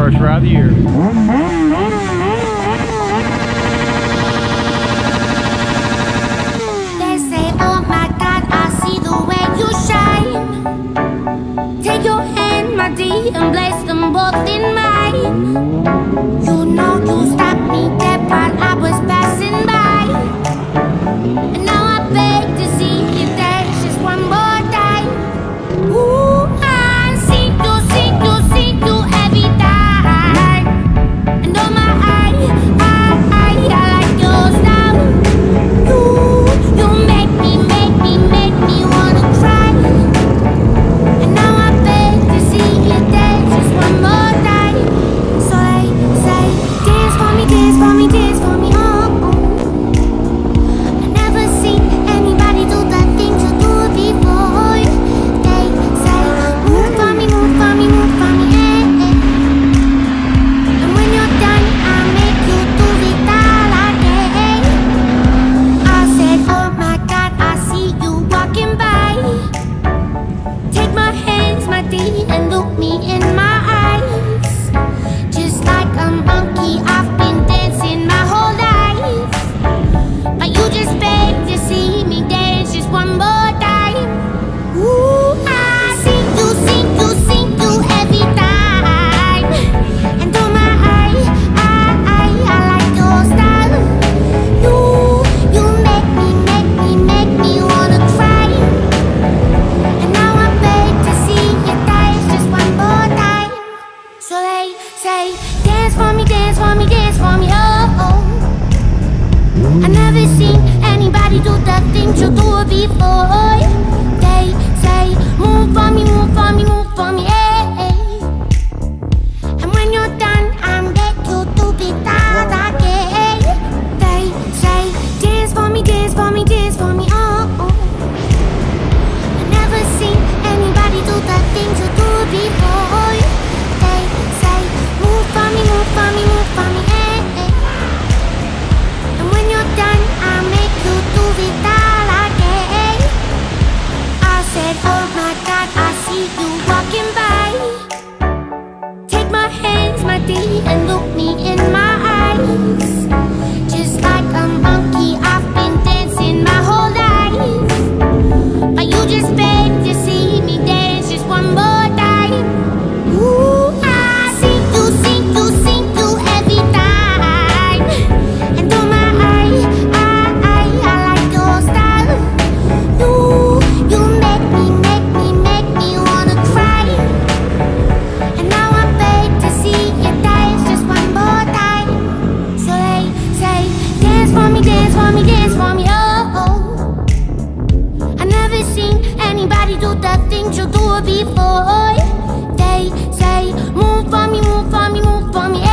First ride of the year. And place them both in mine. You know you stopped me dead while I was passing by, and now I beg to see you dance just one more time. Ooh, I see you, see you, see you every time. And oh my, I like your style. You make me wanna cry. And now I beg to see you dance just one more time. So I say, dance for me, dance for me, dance for me. Oh, I never seen anybody do the things you do before. They say, move for me, move for me, move for me. And when you're done, I make you do it all again. I said, oh my God, I see you walking by. Take my hands, my dear, and look me in my eyes. Just like a monkey, I've been dancing my whole life, but you just beg to see me dance just one more time. Ooh, I see you, see you, see you every time. And oh my, I like your style. You make me wanna cry. And now I beg to see you dance just one more time. So they say, dance for me, dance for me, dance for me. Oh, I never seen anybody do the things you do before. They say, move for me, move for me, move for me. And when you're done, I beg you to be that again. They say, dance for me, dance for me, dance for me. Oh, I never seen anybody do the things you do before. They say, move for me, move for me, move for me. And when you're done, I make you do it all again. I said, oh my God, I see you walking by. Take my hands, my dear, and look me in my eyes. Just like a monkey, I've been dancing my whole life, but you just beg to see me dance just one more time. Ooh, I see you, see you, see you every time. And oh my, I like your style. You make me wanna cry. And now I beg to see you dance just one more time. So they say, dance for me, dance for me, dance for me. Oh, I never seen anybody do the things you do before. They say, move for me, move for me, move for me.